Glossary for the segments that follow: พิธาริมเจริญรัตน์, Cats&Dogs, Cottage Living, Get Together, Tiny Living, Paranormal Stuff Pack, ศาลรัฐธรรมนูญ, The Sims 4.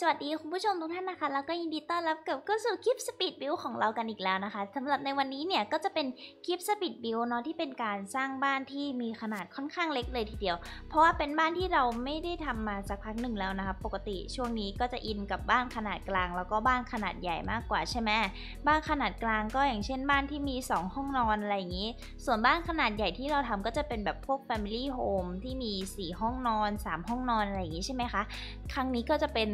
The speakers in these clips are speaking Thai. สวัสดีคุณผู้ชมทุกท่านนะคะแล้วก็ยินดีต้อนรับกลับเข้าสู่คลิป Speed Build ของเรากันอีกแล้วนะคะสำหรับในวันนี้เนี่ยก็จะเป็นคลิป Speed Build เนาะที่เป็นการสร้างบ้านที่มีขนาดค่อนข้างเล็กเลยทีเดียวเพราะว่าเป็นบ้านที่เราไม่ได้ทำมาสักพักหนึ่งแล้วนะคะปกติช่วงนี้ก็จะอินกับบ้านขนาดกลางแล้วก็บ้านขนาดใหญ่มากกว่าใช่ไหมบ้านขนาดกลางก็อย่างเช่นบ้านที่มี2ห้องนอนอะไรอย่างนี้ส่วนบ้านขนาดใหญ่ที่เราทำก็จะเป็นแบบพวก Family Home ที่มี4ห้องนอน3ห้องนอนอะไรอย่างนี้ใช่ไหมคะครั้งนี้ก็จะเป็น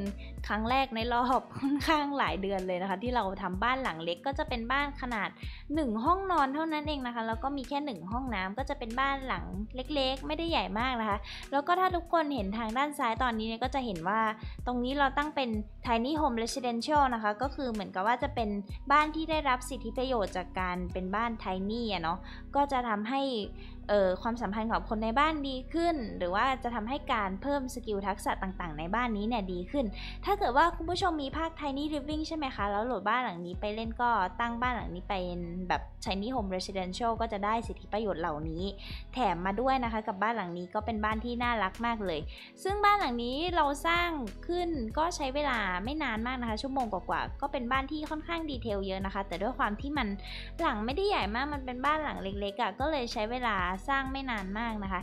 ครั้งแรกในรอบค่อนข้างหลายเดือนเลยนะคะที่เราทำบ้านหลังเล็กก็จะเป็นบ้านขนาด1ห้องนอนเท่านั้นเองนะคะแล้วก็มีแค่1ห้องน้ำก็จะเป็นบ้านหลังเล็กๆไม่ได้ใหญ่มากนะคะแล้วก็ถ้าทุกคนเห็นทางด้านซ้ายตอนนี้เนี่ยก็จะเห็นว่าตรงนี้เราตั้งเป็น Tiny Home Residential นะคะก็คือเหมือนกับว่าจะเป็นบ้านที่ได้รับสิทธิประโยชน์จากการเป็นบ้าน Tiny เนาะก็จะทำให้ความสัมพันธ์ของคนในบ้านดีขึ้นหรือว่าจะทำให้การเพิ่มสกิลทักษะต่างๆในบ้านนี้เนี่ยดีขึ้นถ้าเกิดว่าคุณผู้ชมมีภาค Tiny Living ใช่ไหมคะแล้วโหลดบ้านหลังนี้ไปเล่นก็ตั้งบ้านหลังนี้เป็นแบบ Tiny Home Residential ก็จะได้สิทธิประโยชน์เหล่านี้แถมมาด้วยนะคะกับบ้านหลังนี้ก็เป็นบ้านที่น่ารักมากเลยซึ่งบ้านหลังนี้เราสร้างขึ้นก็ใช้เวลาไม่นานมากนะคะชั่วโมงกว่าๆก็เป็นบ้านที่ค่อนข้างดีเทลเยอะนะคะแต่ด้วยความที่มันหลังไม่ได้ใหญ่มากมันเป็นบ้านหลังเล็กๆอ่ะก็เลยใช้เวลาสร้างไม่นานมากนะคะ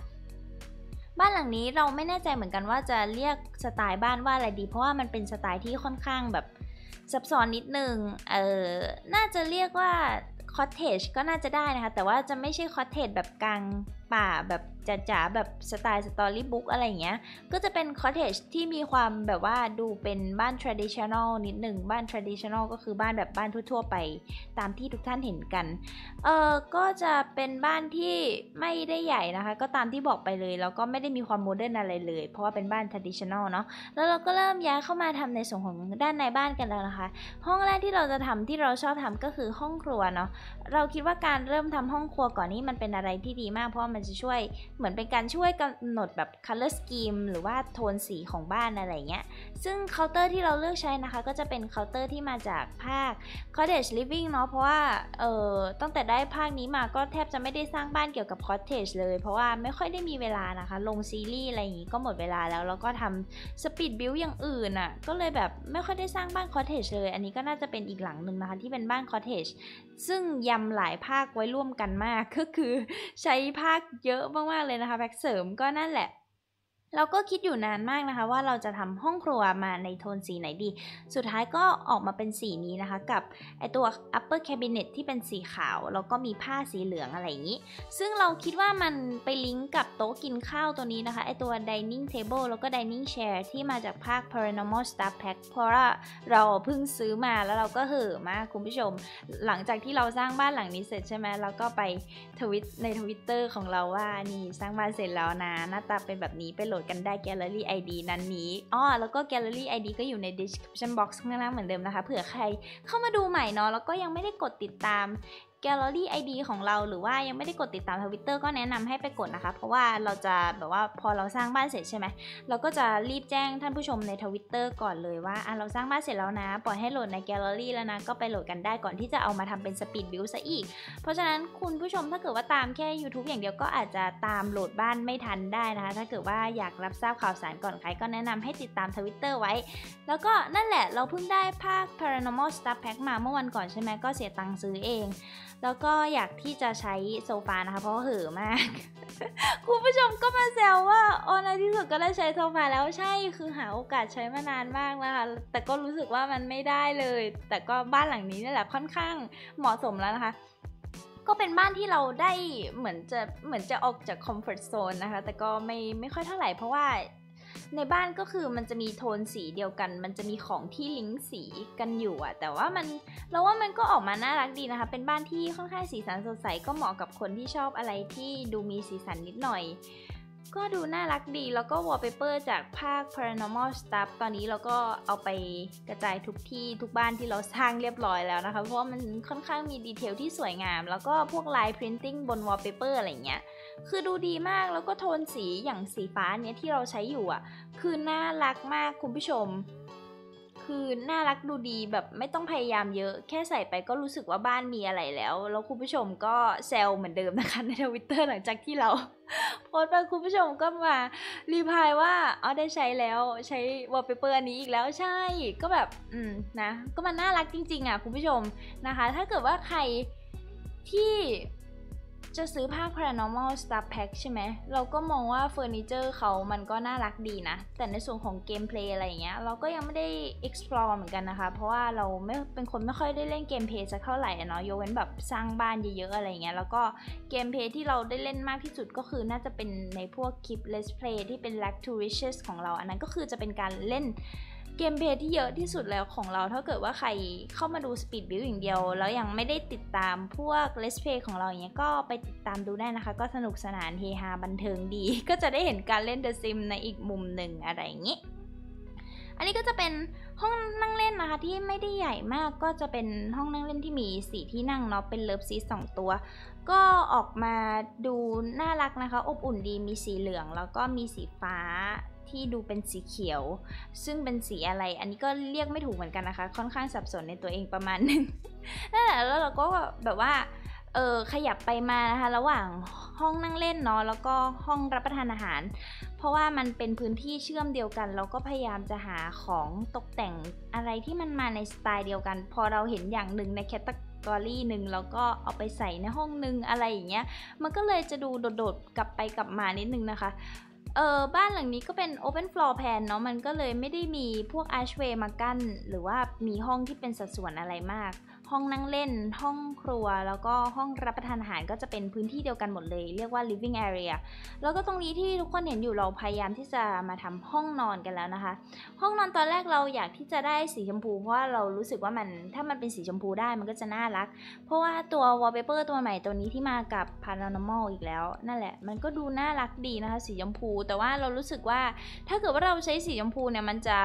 บ้านหลังนี้เราไม่แน่ใจเหมือนกันว่าจะเรียกสไตล์บ้านว่าอะไรดีเพราะว่ามันเป็นสไตล์ที่ค่อนข้างแบบซับซ้อนนิดนึงน่าจะเรียกว่าคอตเทจก็น่าจะได้นะคะแต่ว่าจะไม่ใช่คอตเทจแบบกลางป่าแบบจ๋าๆแบบสไตล์สตอรี่บุ๊กอะไรอย่างเงี้ยก็จะเป็นคอตเทจที่มีความแบบว่าดูเป็นบ้าน traditional นิดหนึ่งบ้าน traditional ก็คือบ้านแบบบ้านทั่วๆไปตามที่ทุกท่านเห็นกันก็จะเป็นบ้านที่ไม่ได้ใหญ่นะคะก็ตามที่บอกไปเลยแล้วก็ไม่ได้มีความโมเดิร์นอะไรเลยเพราะว่าเป็นบ้าน traditional เนาะแล้วเราก็เริ่มย้ายเข้ามาทำในส่วนของด้านในบ้านกันแล้วนะคะห้องแรกที่เราจะทำที่เราชอบทำก็คือห้องครัวเนาะเราคิดว่าการเริ่มทำห้องครัวก่อนนี้มันเป็นอะไรที่ดีมากเพราะมันจะช่วยเหมือนเป็นการช่วยกำหนดแบบ color scheme หรือว่าโทนสีของบ้านอะไรเงี้ยซึ่งเคาน์เตอร์ที่เราเลือกใช้นะคะก็จะเป็นเคาน์เตอร์ที่มาจากภาค cottage living เนาะเพราะว่าตั้งแต่ได้ภาคนี้มาก็แทบจะไม่ได้สร้างบ้านเกี่ยวกับ cottage เลยเพราะว่าไม่ค่อยได้มีเวลานะคะลงซีรีส์อะไรอย่างงี้ก็หมดเวลาแล้วแล้วก็ทำ speed build อย่างอื่นอ่ะก็เลยแบบไม่ค่อยได้สร้างบ้าน cottage เลยอันนี้ก็น่าจะเป็นอีกหลังหนึ่งนะคะที่เป็นบ้าน cottage ซึ่งยำหลายภาคไว้ร่วมกันมากก็คือใช้ภาคเยอะมากๆเลยนะคะแพ็กเสริมก็นั่นแหละเราก็คิดอยู่นานมากนะคะว่าเราจะทำห้องครัวมาในโทนสีไหนดีสุดท้ายก็ออกมาเป็นสีนี้นะคะกับไอตัว upper cabinet ที่เป็นสีขาวแล้วก็มีผ้าสีเหลืองอะไรอย่างนี้ซึ่งเราคิดว่ามันไปลิงก์กับโต๊ะกินข้าวตัวนี้นะคะไอตัว dining table แล้วก็ dining chair ที่มาจากภาค paranormal stuff pack เพราะว่าเราเพิ่งซื้อมาแล้วเราก็เห่อมากคุณผู้ชมหลังจากที่เราสร้างบ้านหลังนี้เสร็จใช่ไหมเราก็ไปทวิตใน Twitter ของเราว่านี่สร้างบ้านเสร็จแล้วนะหน้าตาเป็นแบบนี้ไปโหลดกันได้ Gallery ID นั้นนี้แล้วก็ Gallery ID ก็อยู่ใน description box ข้างล่างเหมือนเดิมนะคะเผื่อใครเข้ามาดูใหม่เนาะแล้วก็ยังไม่ได้กดติดตาม Gallery ID ของเราหรือว่ายังไม่ได้กดติดตาม Twitter ก็แนะนำให้ไปกดนะคะเพราะว่าเราจะแบบว่าพอเราสร้างบ้านเสร็จใช่ไหมเราก็จะรีบแจ้งท่านผู้ชมใน Twitter ก่อนเลยว่าเราสร้างบ้านเสร็จแล้วนะปล่อยให้โหลดใน Gallery แล้วนะก็ไปโหลดกันได้ก่อนที่จะเอามาทำเป็น Speed Build ซะอีกเพราะฉะนั้นคุณผู้ชมถ้าเกิดว่าตามแค่ YouTube อย่างเดียวก็อาจจะตามโหลดบ้านไม่ทันได้นะคะถ้าเกิดว่าอยากรับทราบข่าวสารก่อนใครก็แนะนำให้ติดตาม Twitter ไว้แล้วก็นั่นแหละเราเพิ่งได้ภาค Paranormal Stuff Pack มาเมื่อวันก่อนใช่ไหมก็เสียตังค์ซื้อเองแล้วก็อยากที่จะใช้โซฟานะคะเพราะเห่อมากคุณผู้ชมก็มาแซวว่าในที่สุดก็ได้ใช้โซฟาแล้วใช่คือหาโอกาสใช้มานานมากนะคะแต่ก็รู้สึกว่ามันไม่ได้เลยแต่ก็บ้านหลังนี้นี่แหละค่อนข้างเหมาะสมแล้วนะคะก็เป็นบ้านที่เราได้เหมือนจะออกจากคอมฟอร์ตโซนนะคะแต่ก็ไม่ค่อยเท่าไหร่เพราะว่าในบ้านก็คือมันจะมีโทนสีเดียวกันมันจะมีของที่ลิงก์สีกันอยู่อะแต่ว่าเราว่ามันก็ออกมาน่ารักดีนะคะเป็นบ้านที่ค่อนข้างสีสันสดใสก็เหมาะกับคนที่ชอบอะไรที่ดูมีสีสันนิดหน่อยก็ดูน่ารักดีแล้วก็วอลเปเปอร์จากภาค Paranormal Stuff ตอนนี้เราก็เอาไปกระจายทุกที่ทุกบ้านที่เราสร้างเรียบร้อยแล้วนะคะเพราะว่ามันค่อนข้างมีดีเทลที่สวยงามแล้วก็พวกลาย printing บนวอลเปเปอร์อะไรเงี้ยคือดูดีมากแล้วก็โทนสีอย่างสีฟ้าเนี้ยที่เราใช้อยู่อ่ะคือน่ารักมากคุณผู้ชม คือน่ารักดูดีแบบไม่ต้องพยายามเยอะแค่ใส่ไปก็รู้สึกว่าบ้านมีอะไรแล้วคุณผู้ชมก็แซวเหมือนเดิมนะคะใน Twitter หลังจากที่เราโพสต์ไปคุณผู้ชมก็มารีพลายว่าอ๋อได้ใช้แล้วใช้วอลเปเปอร์อันนี้อีกแล้วใช่ก็แบบนะก็มันน่ารักจริงๆอ่ะคุณผู้ชมนะคะถ้าเกิดว่าใครที่จะซื้อผ้า Paranormal Stuff Pack ใช่ไหมเราก็มองว่าเฟอร์นิเจอร์เขามันก็น่ารักดีนะแต่ในส่วนของเกมเพลย์อะไรอย่างเงี้ยเราก็ยังไม่ได้ explore เหมือนกันนะคะเพราะว่าเราไม่เป็นคนไม่ค่อยได้เล่นเกมเพลย์สักเท่าไหร่เนาะยกเว้นแบบสร้างบ้านเยอะๆอะไรเงี้ยแล้วก็เกมเพลย์ที่เราได้เล่นมากที่สุดก็คือน่าจะเป็นในพวกคลิป Let's Play ที่เป็น Rags to Riches ของเราอันนั้นก็คือจะเป็นการเล่นเกมเพลย์ที่เยอะที่สุดแล้วของเราถ้าเกิดว่าใครเข้ามาดู Speed Build อย่างเดียวแล้วยังไม่ได้ติดตามพวก Let's Play ของเราอย่างเงี้ยก็ไปติดตามดูได้นะคะก็สนุกสนานเฮฮาบันเทิงดีก็จะได้เห็นการเล่น The Sims ในอีกมุมหนึ่งอะไรอย่างงี้อันนี้ก็จะเป็นห้องนั่งเล่นนะคะที่ไม่ได้ใหญ่มากก็จะเป็นห้องนั่งเล่นที่มี4ที่นั่งเนาะเป็นเลิฟซีท2ตัวก็ออกมาดูน่ารักนะคะอบอุ่นดีมีสีเหลืองแล้วก็มีสีฟ้าที่ดูเป็นสีเขียวซึ่งเป็นสีอะไรอันนี้ก็เรียกไม่ถูกเหมือนกันนะคะค่อนข้างสับสนในตัวเองประมาณนึงนั่นแหละแล้วเราก็แบบว่าขยับไปมานะคะระหว่างห้องนั่งเล่นเนาะแล้วก็ห้องรับประทานอาหารเพราะว่ามันเป็นพื้นที่เชื่อมเดียวกันเราก็พยายามจะหาของตกแต่งอะไรที่มันมาในสไตล์เดียวกันพอเราเห็นอย่างหนึ่งในแคตตากรีหนึ่งแล้วก็เอาไปใส่ในห้องหนึ่งอะไรอย่างเงี้ยมันก็เลยจะดูโดดๆกลับไปกลับมานิดนึงนะคะบ้านหลังนี้ก็เป็น Open Floor Plan เนาะมันก็เลยไม่ได้มีพวก Archway มากั้นหรือว่ามีห้องที่เป็นสัดส่วนอะไรมากห้องนั่งเล่นห้องครัวแล้วก็ห้องรับประทานอาหารก็จะเป็นพื้นที่เดียวกันหมดเลยเรียกว่า living area แล้วก็ตรงนี้ที่ทุกคนเห็นอยู่เราพยายามที่จะมาทำห้องนอนกันแล้วนะคะห้องนอนตอนแรกเราอยากที่จะได้สีชมพูเพราะว่าเรารู้สึกว่ามันถ้ามันเป็นสีชมพูได้มันก็จะน่ารักเพราะว่าตัว wallpaper ตัวใหม่ตัวนี้ที่มากับ paranormal อีกแล้วนั่นแหละมันก็ดูน่ารักดีนะคะสีชมพูแต่ว่าเรารู้สึกว่าถ้าเกิดว่าเราใช้สีชมพูเนี่ยมันจะ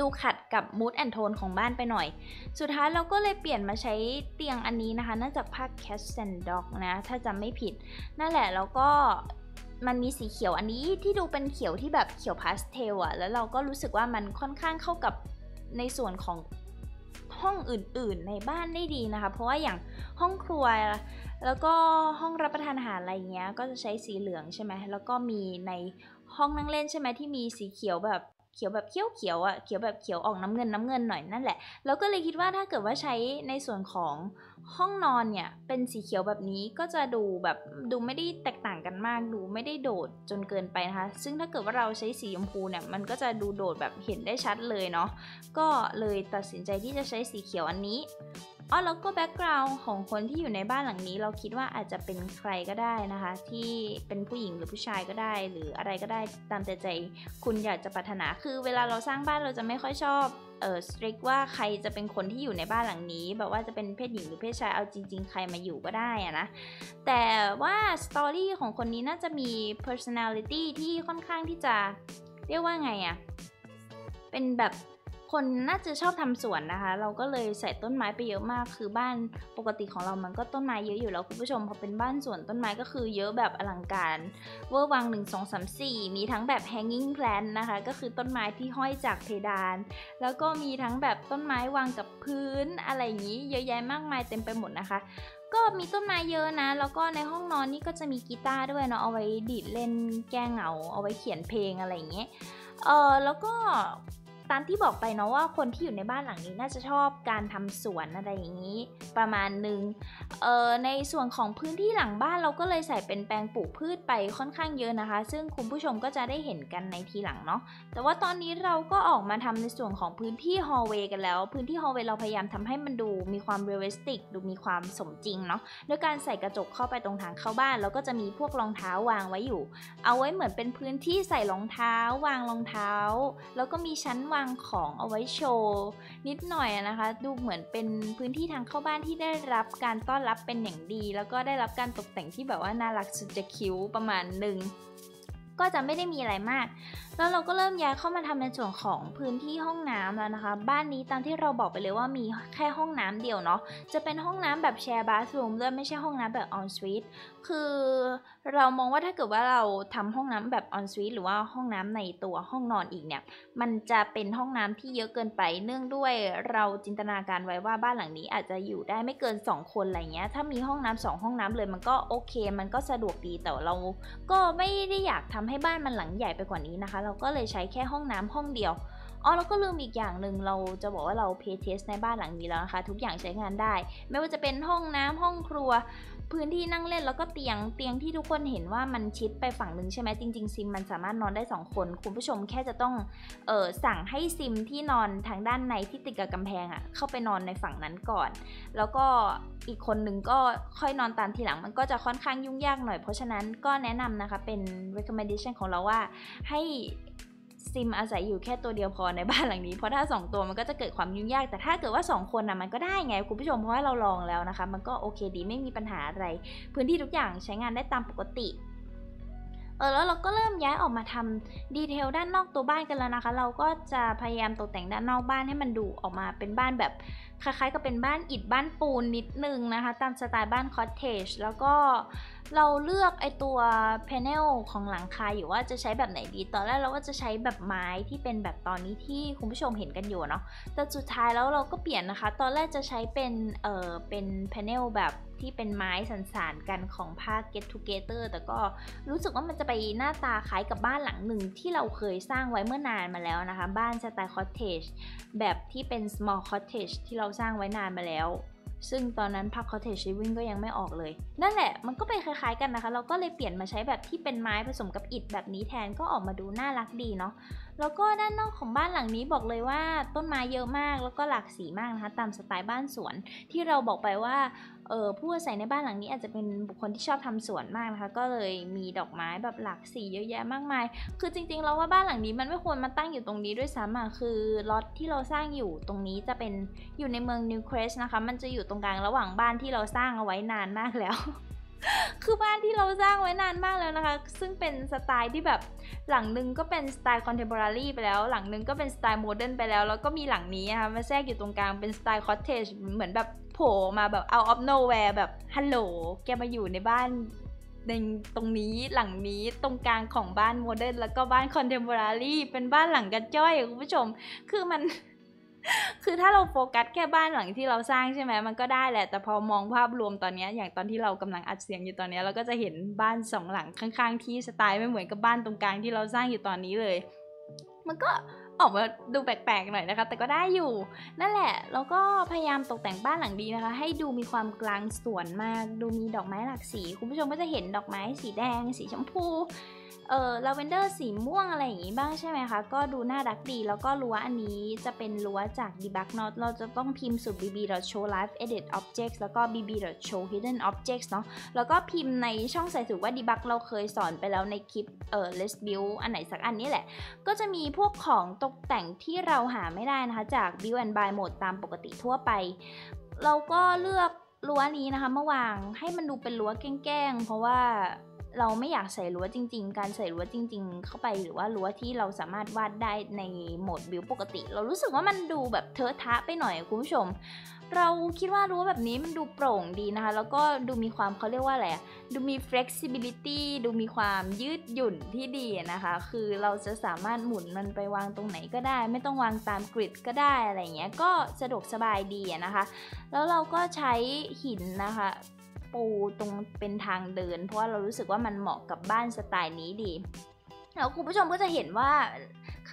ดูขัดกับ mood and tone ของบ้านไปหน่อยสุดท้ายเราก็เลยเปลี่ยนมาใช้เตียงอันนี้นะคะเนื่องจากผ้า cat and dog นะถ้าจำไม่ผิดนั่นแหละแล้วก็มันมีสีเขียวอันนี้ที่ดูเป็นเขียวที่แบบเขียวพาสเทลอะแล้วเราก็รู้สึกว่ามันค่อนข้างเข้ากับในส่วนของห้องอื่นๆในบ้านได้ดีนะคะเพราะว่าอย่างห้องครัวแล้วก็ห้องรับประทานอาหารอะไรเงี้ยก็จะใช้สีเหลืองใช่ไหมแล้วก็มีในห้องนั่งเล่นใช่ไหมที่มีสีเขียวแบบเขียวแบบเขียวๆอ่ะเขียวแบบเขียวออกน้ำเงินหน่อยนั่นแหละแล้วก็เลยคิดว่าถ้าเกิดว่าใช้ในส่วนของห้องนอนเนี่ยเป็นสีเขียวแบบนี้ก็จะดูแบบดูไม่ได้แตกต่างกันมากดูไม่ได้โดดจนเกินไปนะคะซึ่งถ้าเกิดว่าเราใช้สีชมพูเนี่ยมันก็จะดูโดดแบบเห็นได้ชัดเลยเนาะก็เลยตัดสินใจที่จะใช้สีเขียวอันนี้อ๋อแล้วก็แบ็กกราวน์ของคนที่อยู่ในบ้านหลังนี้เราคิดว่าอาจจะเป็นใครก็ได้นะคะที่เป็นผู้หญิงหรือผู้ชายก็ได้หรืออะไรก็ได้ตามใจคุณอยากจะปรารถนาคือเวลาเราสร้างบ้านเราจะไม่ค่อยชอบstrict ว่าใครจะเป็นคนที่อยู่ในบ้านหลังนี้แบบว่าจะเป็นเพศหญิงหรือเพศชายเอาจริงๆใครมาอยู่ก็ได้อะนะแต่ว่าสตอรี่ของคนนี้น่าจะมี personality ที่ค่อนข้างที่จะเรียกว่าไงอะเป็นแบบคนน่าจะชอบทำสวนนะคะเราก็เลยใส่ต้นไม้ไปเยอะมากคือบ้านปกติของเรามันก็ต้นไม้เยอะอยู่แล้วคุณผู้ชมพอเป็นบ้านสวนต้นไม้ก็คือเยอะแบบอลังการเวอร์วัง1 2 3 4มีทั้งแบบ hanging plant นะคะก็คือต้นไม้ที่ห้อยจากเพดานแล้วก็มีทั้งแบบต้นไม้วางกับพื้นอะไรอย่างนี้เยอะแยะมากมายเต็มไปหมดนะคะก็มีต้นไม้เยอะนะแล้วก็ในห้องนอนนี่ก็จะมีกีตาร์ด้วยเนาะเอาไว้ดีดเล่นแก้เหงาเอาไว้เขียนเพลงอะไรอย่างเงี้ยแล้วก็ตามที่บอกไปเนาะว่าคนที่อยู่ในบ้านหลังนี้น่าจะชอบการทำสวนอะไรอย่างนี้ประมาณนึงในส่วนของพื้นที่หลังบ้านเราก็เลยใส่เป็นแปลงปลูกพืชไปค่อนข้างเยอะนะคะซึ่งคุณผู้ชมก็จะได้เห็นกันในทีหลังเนาะแต่ว่าตอนนี้เราก็ออกมาทำในส่วนของพื้นที่ฮอลล์เวย์กันแล้วพื้นที่ฮอลล์เวย์เราพยายามทำให้มันดูมีความเรียลลิสติกดูมีความสมจริงเนาะด้วยการใส่กระจกเข้าไปตรงทางเข้าบ้านแล้วก็จะมีพวกรองเท้าวางไว้อยู่เอาไว้เหมือนเป็นพื้นที่ใส่รองเท้าวางรองเท้าแล้วก็มีชั้นวางของเอาไว้โชว์นิดหน่อยนะคะดูเหมือนเป็นพื้นที่ทางเข้าบ้านที่ได้รับการต้อนรับเป็นอย่างดีแล้วก็ได้รับการตกแต่งที่แบบว่าน่ารักสุดจะคิ้วประมาณหนึ่งก็จะไม่ได้มีอะไรมาก แล้วเราก็เริ่มย้ายเข้ามาทำในส่วนของพื้นที่ห้องน้ำแล้วนะคะบ้านนี้ตามที่เราบอกไปเลยว่ามีแค่ห้องน้ำเดียวเนาะจะเป็นห้องน้ำแบบแชร์บาสรูมด้วยไม่ใช่ห้องน้ำแบบออนสวีทคือเรามองว่าถ้าเกิดว่าเราทำห้องน้ำแบบออนสวีทหรือว่าห้องน้ำในตัวห้องนอนอีกเนี่ยมันจะเป็นห้องน้ำที่เยอะเกินไปเนื่องด้วยเราจินตนาการไว้ว่าบ้านหลังนี้อาจจะอยู่ได้ไม่เกิน2คนอะไรเงี้ยถ้ามีห้องน้ำ2ห้องน้ำเลยมันก็โอเคมันก็สะดวกดีแต่เราก็ไม่ได้อยากทำให้บ้านมันหลังใหญ่ไปกว่านี้นะคะเราก็เลยใช้แค่ห้องน้ำห้องเดียวอ๋อแล้วก็ลืมอีกอย่างหนึ่งเราจะบอกว่าเราเพย์เทสในบ้านหลังนี้แล้วนะคะทุกอย่างใช้งานได้ไม่ว่าจะเป็นห้องน้ำห้องครัวพื้นที่นั่งเล่นแล้วก็เตียงที่ทุกคนเห็นว่ามันชิดไปฝั่งหนึ่งใช่ไหมจริงๆซิมมันสามารถนอนได้2คนคุณผู้ชมแค่จะต้องสั่งให้ซิมที่นอนทางด้านในที่ติดกับกำแพงอ่ะเข้าไปนอนในฝั่งนั้นก่อนแล้วก็อีกคนหนึ่งก็ค่อยนอนตามทีหลังมันก็จะค่อนข้างยุ่งยากหน่อยเพราะฉะนั้นก็แนะนำนะคะเป็น recommendation ของเราว่าให้ซิมอาศัยอยู่แค่ตัวเดียวพอในบ้านหลังนี้เพราะถ้า2ตัวมันก็จะเกิดความยุ่งยากแต่ถ้าเกิดว่า2คนนะมันก็ได้ไงคุณผู้ชมเพราะว่าเราลองแล้วนะคะมันก็โอเคดีไม่มีปัญหาอะไรพื้นที่ทุกอย่างใช้งานได้ตามปกติแล้วเราก็เริ่มย้ายออกมาทำดีเทลด้านนอกตัวบ้านกันแล้วนะคะเราก็จะพยายามตกแต่งด้านนอกบ้านให้มันดูออกมาเป็นบ้านแบบคล้ายๆกับเป็นบ้านอิฐบ้านปูนนิดนึงนะคะตามสไตล์บ้านคอตเทจแล้วก็เราเลือกไอตัวแผนังของหลังคาอยู่ว่าจะใช้แบบไหนดีตอนแรกเราก็จะใช้แบบไม้ที่เป็นแบบตอนนี้ที่คุณผู้ชมเห็นกันอยู่เนาะแต่สุดท้ายแล้วเราก็เปลี่ยนนะคะตอนแรกจะใช้เป็นแผนังแบบที่เป็นไม้สันๆกันของภาค Get Together แต่ก็รู้สึกว่ามันจะไปหน้าตาคล้ายกับบ้านหลังหนึ่งที่เราเคยสร้างไว้เมื่อนานมาแล้วนะคะบ้านสไตล์คอตเทจแบบที่เป็น small cottage ที่เราสร้างไว้นานมาแล้วซึ่งตอนนั้นภาค Cottage Living ก็ยังไม่ออกเลยนั่นแหละมันก็เป็นคล้ายๆกันนะคะเราก็เลยเปลี่ยนมาใช้แบบที่เป็นไม้ผสมกับอิฐแบบนี้แทนก็ออกมาดูน่ารักดีเนาะแล้วก็ด้านนอกของบ้านหลังนี้บอกเลยว่าต้นไม้เยอะมากแล้วก็หลากสีมากนะคะตามสไตล์บ้านสวนที่เราบอกไปว่าผู้อาศัยในบ้านหลังนี้อาจจะเป็นบุคคลที่ชอบทำสวนมากนะคะก็เลยมีดอกไม้แบบหลากสีเยอะแยะมากมายคือจริงๆเราว่าบ้านหลังนี้มันไม่ควรมาตั้งอยู่ตรงนี้ด้วยซ้ำอ่ะคือล็อตที่เราสร้างอยู่ตรงนี้จะเป็นอยู่ในเมืองนิวเครสนะคะมันจะอยู่ตรงกลางระหว่างบ้านที่เราสร้างเอาไว้นานมากแล้ว คือบ้านที่เราสร้างไว้นานมากแล้วนะคะซึ่งเป็นสไตล์ที่แบบหลังนึงก็เป็นสไตล์คอนเทมพอรารีไปแล้วหลังนึงก็เป็นสไตล์โมเดิร์นไปแล้วแล้วก็มีหลังนี้นะคะมาแทรกอยู่ตรงกลางเป็นสไตล์คอตเทจเหมือนแบบโผล่มาแบบเอาออฟโนแวร์แบบฮัลโหลแกมาอยู่ในบ้านในตรงนี้หลังนี้ตรงกลางของบ้านโมเดิร์นแล้วก็บ้านคอนเทมพอรารีเป็นบ้านหลังกระจ้อยคุณผู้ชมคือมัน คือถ้าเราโฟกัสแค่บ้านหลังที่เราสร้างใช่ไหมมันก็ได้แหละแต่พอมองภาพรวมตอนนี้อย่างตอนที่เรากำลังอัดเสียงอยู่ตอนนี้เราก็จะเห็นบ้าน2หลังข้างๆที่สไตล์ไม่เหมือนกับบ้านตรงกลางที่เราสร้างอยู่ตอนนี้เลยมันก็ออกมาดูแปลกๆหน่อยนะคะแต่ก็ได้อยู่นั่นแหละแล้วก็พยายามตกแต่งบ้านหลังดีนะคะให้ดูมีความกลางสวนมากดูมีดอกไม้หลากสีคุณผู้ชมก็จะเห็นดอกไม้สีแดงสีชมพูลาเวนเดอร์สีม่วงอะไรอย่างนี้บ้างใช่ไหมคะก็ดูน่ารักดีแล้วก็รั้วอันนี้จะเป็นรั้วจาก Debug Note เราจะต้องพิมพ์สูตร bb.showLiveEditObjects แล้วก็ bb.showHiddenObjects เนาะแล้วก็พิมพ์ในช่องใส่สูตรว่า Debug เราเคยสอนไปแล้วในคลิปLet's Build อันไหนสักอันนี้แหละก็จะมีพวกของตกแต่งที่เราหาไม่ได้นะคะจาก Build and Buy Mode ตามปกติทั่วไปเราก็เลือกรั้วนี้นะคะมาวางให้มันดูเป็นรั้วแกล้งๆเพราะว่าเราไม่อยากใส่รั้วจริงๆการใส่รั้วจริงๆเข้าไปหรือว่ารั้วที่เราสามารถวาดได้ในโหมดบิวปกติเรารู้สึกว่ามันดูแบบเทอะทะไปหน่อยคุณผู้ชมเราคิดว่ารั้วแบบนี้มันดูโปร่งดีนะคะแล้วก็ดูมีความเขาเรียกว่าอะไรดูมี flexibility ดูมีความยืดหยุ่นที่ดีนะคะคือเราจะสามารถหมุนมันไปวางตรงไหนก็ได้ไม่ต้องวางตามกริดก็ได้อะไรเงี้ยก็สะดวกสบายดีนะคะแล้วเราก็ใช้หินนะคะปูตรงเป็นทางเดินเพราะว่าเรารู้สึกว่ามันเหมาะกับบ้านสไตล์นี้ดีแล้วคุณผู้ชมก็จะเห็นว่า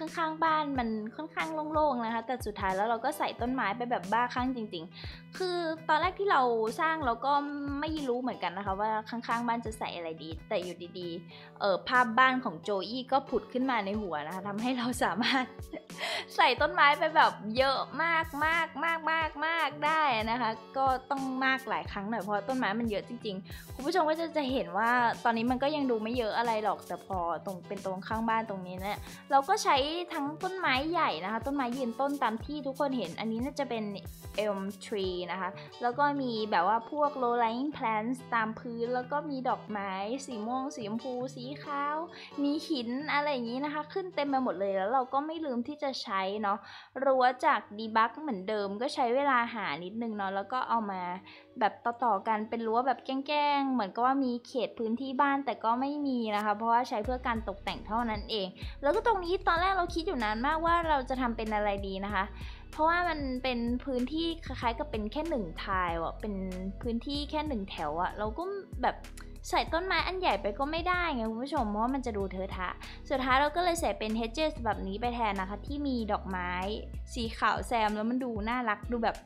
ข้างๆบ้านมันค่อนข้างโล่งๆนะคะแต่สุดท้ายแล้วเราก็ใส่ต้นไม้ไปแบบบ้าคลั่งจริงๆคือตอนแรกที่เราสร้างเราก็ไม่รู้เหมือนกันนะคะว่าข้างๆบ้านจะใส่อะไรดีแต่อยู่ดีๆภาพบ้านของโจอี้ก็ผุดขึ้นมาในหัวนะคะทำให้เราสามารถ ใส่ต้นไม้ไปแบบเยอะมากมากมากมากมากได้นะคะก็ต้องมากหลายครั้งหน่อยเพราะต้นไม้มันเยอะจริงๆคุณผู้ชมก็จะเห็นว่าตอนนี้มันก็ยังดูไม่เยอะอะไรหรอกแต่พอตรงเป็นตรงข้างบ้านตรงนี้เนี่ยเราก็ใช้ ทั้งต้นไม้ใหญ่นะคะต้นไม้ยืนต้นตามที่ทุกคนเห็นอันนี้น่าจะเป็น Elm Tree นะคะแล้วก็มีแบบว่าพวก Low Lying Plants ตามพื้นแล้วก็มีดอกไม้สีม่วงสีชมพูสีขาวมีหินอะไรอย่างนี้นะคะขึ้นเต็มไปหมดเลยแล้วเราก็ไม่ลืมที่จะใช้เนาะรั้วจากดีบักเหมือนเดิมก็ใช้เวลาหานิดนึงเนาะแล้วก็เอามาแบบต่อๆกันเป็นรั้วแบบแก้งๆเหมือนก็ว่ามีเขตพื้นที่บ้านแต่ก็ไม่มีนะคะเพราะว่าใช้เพื่อการตกแต่งเท่านั้นเองแล้วก็ตรงนี้ตอนแรกเราคิดอยู่นานมากว่าเราจะทำเป็นอะไรดีนะคะเพราะว่ามันเป็นพื้นที่คล้ายๆกับเป็นแค่หนึ่งทายว่ะเป็นพื้นที่แค่หนึ่งแถวอะเราก็แบบใส่ต้นไม้อันใหญ่ไปก็ไม่ได้ไงคุณผู้ชมเพราะว่ามันจะดูเถอะทะสุดท้ายเราก็เลยใส่เป็นเฮดเจสแบบนี้ไปแทนนะคะที่มีดอกไม้สีขาวแซมแล้วมันดูน่ารักดูแบบ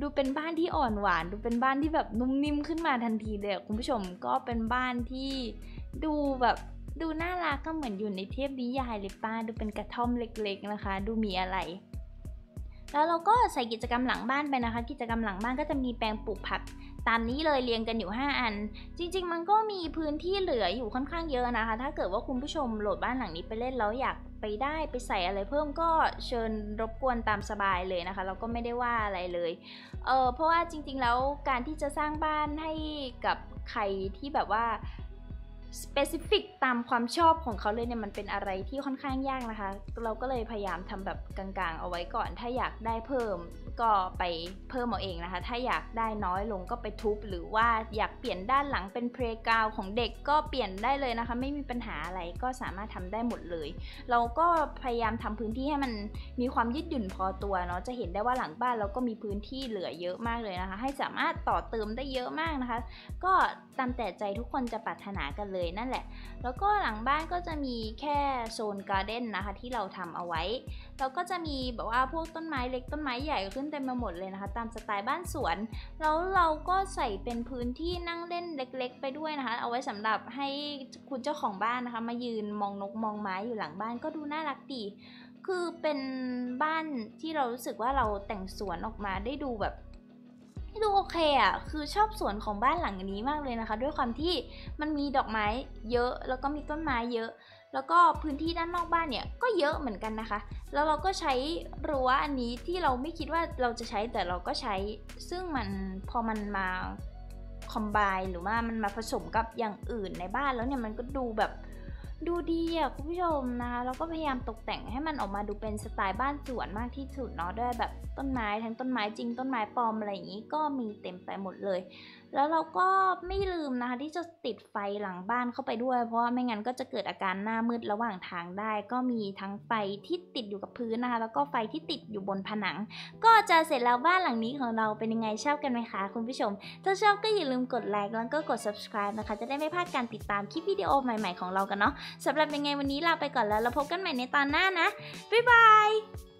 ดูเป็นบ้านที่อ่อนหวานดูเป็นบ้านที่แบบนุ่มนิ่มขึ้นมาทันทีเลยคุณผู้ชมก็เป็นบ้านที่ดูแบบดูน่ารักก็เหมือนอยู่ในเทพนิยายเลยป้าดูเป็นกระท่อมเล็กๆนะคะดูมีอะไรแล้วเราก็ใส่กิจกรรมหลังบ้านไปนะคะกิจกรรมหลังบ้านก็จะมีแปลงปลูกผักตามนี้เลยเรียงกันอยู่5อันจริงๆมันก็มีพื้นที่เหลืออยู่ค่อนข้างเยอะนะคะถ้าเกิดว่าคุณผู้ชมโหลดบ้านหลังนี้ไปเล่นแล้วอยากไปได้ไปใส่อะไรเพิ่มก็เชิญรบกวนตามสบายเลยนะคะเราก็ไม่ได้ว่าอะไรเลยเพราะว่าจริงๆแล้วการที่จะสร้างบ้านให้กับใครที่แบบว่าspecific ตามความชอบของเขาเลยเนี่ยมันเป็นอะไรที่ค่อนข้างยากนะคะเราก็เลยพยายามทำแบบกลางๆเอาไว้ก่อนถ้าอยากได้เพิ่มก็ไปเพิ่มเอาเองนะคะถ้าอยากได้น้อยลงก็ไปทุบหรือว่าอยากเปลี่ยนด้านหลังเป็นเพลย์กราวด์ของเด็กก็เปลี่ยนได้เลยนะคะไม่มีปัญหาอะไรก็สามารถทำได้หมดเลยเราก็พยายามทำพื้นที่ให้มันมีความยืดหยุ่นพอตัวเนาะจะเห็นได้ว่าหลังบ้านเราก็มีพื้นที่เหลือเยอะมากเลยนะคะให้สามารถต่อเติมได้เยอะมากนะคะก็ตามแต่ใจทุกคนจะปรารถนากันเลยนั่นแหละแล้วก็หลังบ้านก็จะมีแค่โซนการ์เด้นนะคะที่เราทำเอาไว้แล้วก็จะมีแบบว่าพวกต้นไม้เล็กต้นไม้ใหญ่ขึ้นเต็มไปหมดเลยนะคะตามสไตล์บ้านสวนแล้วเราก็ใส่เป็นพื้นที่นั่งเล่นเล็กๆไปด้วยนะคะเอาไว้สำหรับให้คุณเจ้าของบ้านนะคะมายืนมองนกมองไม้อยู่หลังบ้านก็ดูน่ารักดีคือเป็นบ้านที่เรารู้สึกว่าเราแต่งสวนออกมาได้ดูแบบดูโอเคอ่ะคือชอบสวนของบ้านหลังนี้มากเลยนะคะด้วยความที่มันมีดอกไม้เยอะแล้วก็มีต้นไม้เยอะแล้วก็พื้นที่ด้านนอกบ้านเนี่ยก็เยอะเหมือนกันนะคะแล้วเราก็ใช้รั้วอันนี้ที่เราไม่คิดว่าเราจะใช้แต่เราก็ใช้ซึ่งมันพอมันมาคอมไบน์หรือว่ามันมาผสมกับอย่างอื่นในบ้านแล้วเนี่ยมันก็ดูแบบดูดีอ่ะคุณผู้ชมนะคะเราก็พยายามตกแต่งให้มันออกมาดูเป็นสไตล์บ้านสวนมากที่สุดเนาะด้วยแบบต้นไม้ทั้งต้นไม้จริงต้นไม้ปลอมอะไรอย่างนี้ก็มีเต็มไปหมดเลยแล้วเราก็ไม่ลืมนะคะที่จะติดไฟหลังบ้านเข้าไปด้วยเพราะว่าไม่งั้นก็จะเกิดอาการหน้ามืดระหว่างทางได้ก็มีทั้งไฟที่ติดอยู่กับพื้นนะคะแล้วก็ไฟที่ติดอยู่บนผนังก็จะเสร็จแล้วบ้านหลังนี้ของเราเป็นยังไงชอบกันไหมคะคุณผู้ชมถ้าชอบก็อย่าลืมกดไลค์แล้วก็กด subscribe นะคะจะได้ไม่พลาดการติดตามคลิปวิดีโอใหม่ๆของเรากันเนาะสำหรับยังไงวันนี้ลาไปก่อนแล้วเราพบกันใหม่ในตอนหน้านะบ๊ายบาย